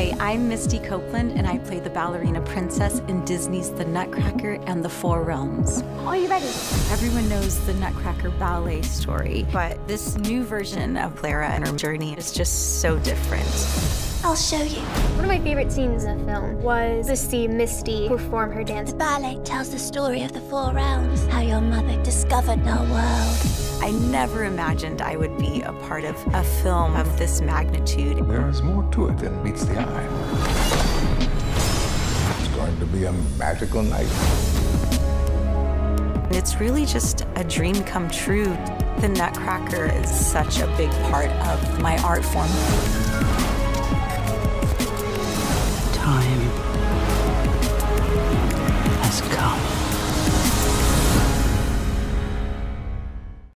Hi, I'm Misty Copeland, and I play the ballerina princess in Disney's The Nutcracker and the Four Realms. Are you ready? Everyone knows the Nutcracker ballet story, but this new version of Clara and her journey is just so different. I'll show you. One of my favorite scenes in the film was to see Misty perform her dance. The ballet tells the story of the Four Realms, how your mother discovered our world. I never imagined I would be a part of a film of this magnitude. There is more to it than meets the eye. It's going to be a magical night. It's really just a dream come true. The Nutcracker is such a big part of my art form.